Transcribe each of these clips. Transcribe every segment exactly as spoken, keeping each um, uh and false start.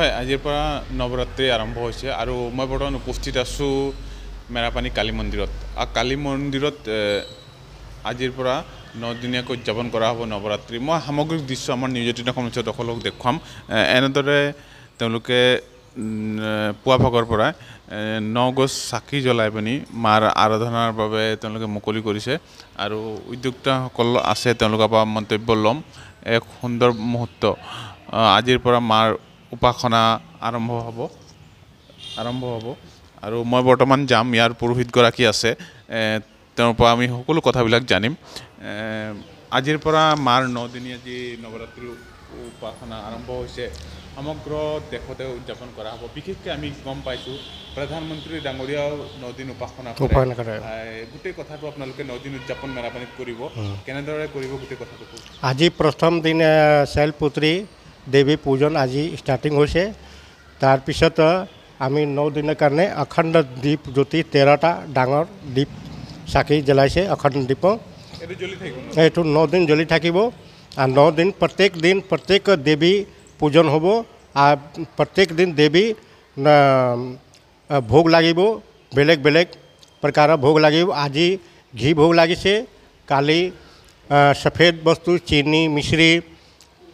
হয়, আজিৰ পৰা নৱৰাত্ৰি আৰম্ভ হৈছে আৰু মই বৰ্তমান উপস্থিত আছোঁ মেৰাপানী কালী মন্দিৰত। কালী মন্দিৰত আজিৰ পৰা নদিনীয়াকৈ উদযাপন কৰা হ'ব নৱৰাত্ৰি। মই সামগ্ৰিক দৃশ্য আমাৰ নিউজ এইটিন সকলক দেখুৱাম। এনেদৰে তেওঁলোকে পুৱা ভাগৰ পৰা নগছ চাকি জ্বলাই পিনি মাৰ আৰাধনাৰ বাবে তেওঁলোকে মুকলি কৰিছে আৰু উদ্যোক্তাসকল আছে, তেওঁলোকৰ পৰা মন্তব্য ল'ম। এক সুন্দৰ মুহূৰ্ত, আজিৰ পৰা মাৰ উপাসনা আৰম্ভ হ'ব আৰম্ভ হ'ব আৰু মই বৰ্তমান যাম, ইয়াৰ পুৰোহিতগৰাকী আছে, তেওঁৰ পৰা আমি সকলো কথাবিলাক জানিম। আজিৰ পৰা মাৰ নদিনীয়া যি নৱৰাত্ৰি উপাসনা আৰম্ভ হৈছে সমগ্ৰ দেশতে উদযাপন কৰা হ'ব। বিশেষকৈ আমি গম পাইছোঁ প্ৰধানমন্ত্ৰী ডাঙৰীয়াও নদিন উপাসনা কৰে। গোটেই কথাটো আপোনালোকে নদিন উদযাপন মেৰাপানীত কৰিব, কেনেদৰে কৰিব গোটেই কথাটো আজি প্ৰথম দিনা চেলপুত্ৰী দেৱী পূজন আজি ষ্টাৰ্টিং হৈছে। তাৰপিছত আমি ন দিনৰ কাৰণে অখণ্ড দ্বীপ জ্যোতি তেৰটা ডাঙৰ দ্বীপ চাকি জ্বলাইছে। অখণ্ড দ্বীপ এইটো ন দিন জ্বলি থাকিব আৰু ন দিন প্ৰত্যেক দিন প্ৰত্যেক দেৱী পূজন হ'ব আৰু প্ৰত্যেক দিন দেৱী ভোগ লাগিব, বেলেগ বেলেগ প্ৰকাৰৰ ভোগ লাগিব। আজি ঘি ভোগ লাগিছে, কালি সফেদ বস্তু চিনি মিশ্ৰি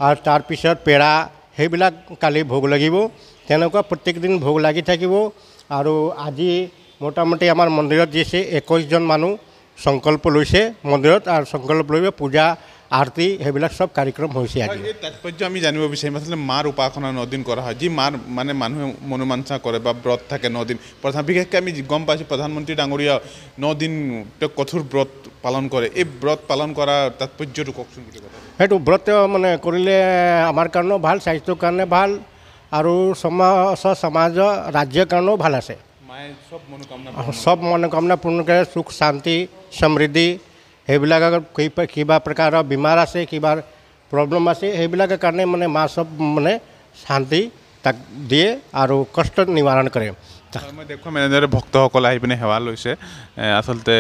আৰু তাৰপিছত পেৰা সেইবিলাক কালি ভোগ লাগিব। তেনেকুৱা প্ৰত্যেক দিন ভোগ লাগি থাকিব। আৰু আজি মোটামুটি আমাৰ মন্দিৰত যিছে একৈছজন মানুহ সংকল্প লৈছে মন্দিৰত আৰু সংকল্প লৈ পূজা আৰতি সেইবিলাক চব কাৰ্যক্ৰম হৈছে। আজি তাৎপৰ্য আমি জানিব বিচাৰিম, আচলতে মাৰ উপাসনা নদিন কৰা হয়, যি মাৰ মানে মানুহে মনোমাঞ্চা কৰে বা ব্ৰত থাকে নদিন। প্ৰধান বিশেষকৈ আমি গম পাইছোঁ প্ৰধানমন্ত্ৰী ডাঙৰীয়া নদিন তেওঁ কঠোৰ ব্ৰত পালন কৰে। এই ব্ৰত পালন কৰা তাৎপৰ্যটো কওকচোন। সেইটো ব্ৰত মানে কৰিলে আমাৰ কাৰণেও ভাল, স্বাস্থ্যৰ কাৰণে ভাল আৰু সমাজ সমাজৰ ৰাজ্যৰ কাৰণেও ভাল আছে। মায়ে চব মনোকামনা চব মনোকামনা পূৰ্ণ কৰে, সুখ শান্তি সমৃদ্ধি সেইবিলাক কিবা প্ৰকাৰৰ বেমাৰ আছে, কিবা প্ৰব্লেম আছে সেইবিলাকৰ কাৰণে মানে মা চব মানে শান্তি তাক দিয়ে আৰু কষ্ট নিবাৰণ কৰে। মই দেখুৱাম এনেদৰে ভক্তসকল আহি পিনে সেৱা লৈছে। আচলতে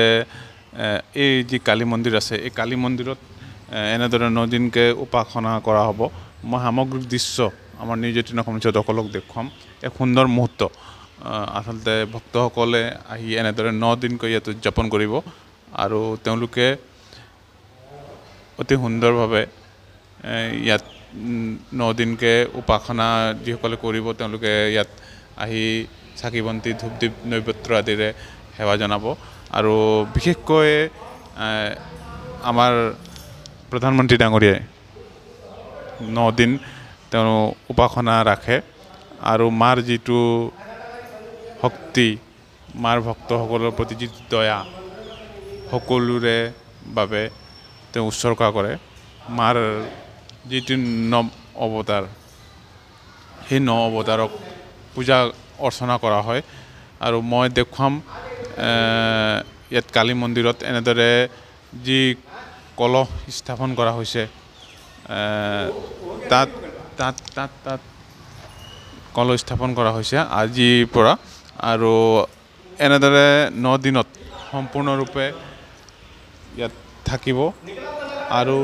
এই যি কালী মন্দিৰ আছে এই কালী মন্দিৰত এনেদৰে নদিনকে উপাসনা কৰা হ'ব। মই সামগ্ৰিক দৃশ্য আমাৰ নিউজ এইটিন সকলক দেখুৱাম। এক সুন্দৰ মুহূৰ্ত, আচলতে ভক্তসকলে আহি এনেদৰে ন দিনকৈ ইয়াত উদযাপন কৰিব আৰু তেওঁলোকে অতি সুন্দৰভাৱে ইয়াত ন দিনকৈ উপাসনা যিসকলে কৰিব তেওঁলোকে ইয়াত আহি চাকি বন্তি ধূপ দীপ নৈবেদ্য আদিৰে সেৱা জনাব। আৰু বিশেষকৈ আমাৰ প্ৰধানমন্ত্ৰী ডাঙৰীয়াই ন দিন তেওঁ উপাসনা ৰাখে আৰু মাৰ যিটো শক্তি, মাৰ ভক্তসকলৰ প্ৰতি যি দয়া সকলোৰে বাবে তেওঁ উৎসৰ্গা কৰে। মাৰ যিটো নৱ অৱতাৰ সেই নৱ অৱতাৰক পূজা অৰ্চনা কৰা হয়। আৰু মই দেখুৱাম ইয়াত কালী মন্দিৰত এনেদৰে যি কলহ স্থাপন কৰা হৈছে, তাত তাত তাত তাত কলহ স্থাপন কৰা হৈছে আজিৰ পৰা। আৰু এনেদৰে ন দিনত সম্পূৰ্ণৰূপে ইয়াত থাকিব আৰু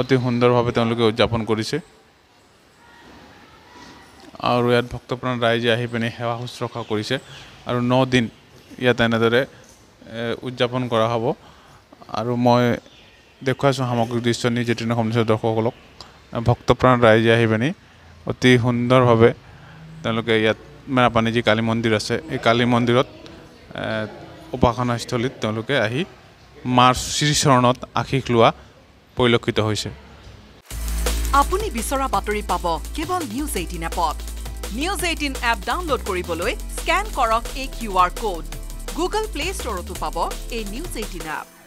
অতি সুন্দৰভাৱে তেওঁলোকে উদযাপন কৰিছে। আৰু ইয়াত ভক্তপ্ৰাণ ৰাইজে আহি পিনে সেৱা শুশ্ৰূষা কৰিছে আৰু ন দিন ইয়াত এনেদৰে উদযাপন কৰা হ'ব। আৰু মই দেখুৱাইছোঁ সামগ্ৰিক দৃশ্য নিউজ এইটিন দৰ্শকসকলক। ভক্তপ্ৰাণ ৰাইজে আহি পিনি অতি সুন্দৰভাৱে তেওঁলোকে ইয়াত মেৰাপানী যি কালী মন্দিৰ আছে এই কালী মন্দিৰত উপাসনাস্থলীত তেওঁলোকে আহি মাৰ শ্ৰীচৰণত আশীষ লোৱা পৰিলক্ষিত হৈছে। আপুনি বিচৰা বাতৰি পাব কেৱল নিউজ এইটিন এপত। নিউজ এইটিন এপ ডাউনলোড কৰিবলৈ স্কেন কৰক এই Q R code. Google play ষ্টৰতো পাব এই নিউজ এইটিন এপ।